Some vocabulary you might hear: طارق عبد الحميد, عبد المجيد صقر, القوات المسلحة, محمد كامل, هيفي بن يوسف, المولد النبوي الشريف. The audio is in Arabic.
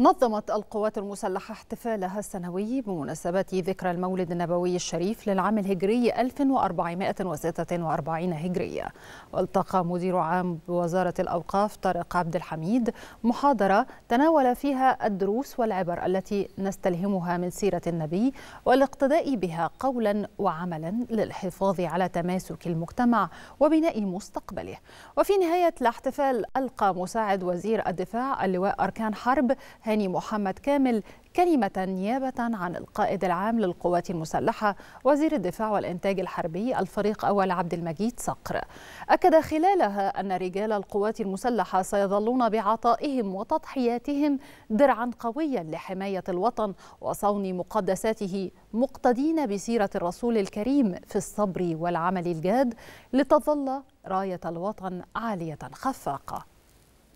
نظمت القوات المسلحة احتفالها السنوي بمناسبة ذكرى المولد النبوي الشريف للعام الهجري 1446 هجرية، والتقى مدير عام بوزارة الأوقاف طارق عبد الحميد محاضرة تناول فيها الدروس والعبر التي نستلهمها من سيرة النبي والاقتداء بها قولا وعملا للحفاظ على تماسك المجتمع وبناء مستقبله. وفي نهاية الاحتفال ألقى مساعد وزير الدفاع اللواء أركان حرب هاني محمد كامل كلمة نيابة عن القائد العام للقوات المسلحة وزير الدفاع والإنتاج الحربي الفريق أول عبد المجيد صقر، أكد خلالها أن رجال القوات المسلحة سيظلون بعطائهم وتضحياتهم درعا قويا لحماية الوطن وصون مقدساته، مقتدين بسيرة الرسول الكريم في الصبر والعمل الجاد لتظل راية الوطن عالية خفاقة.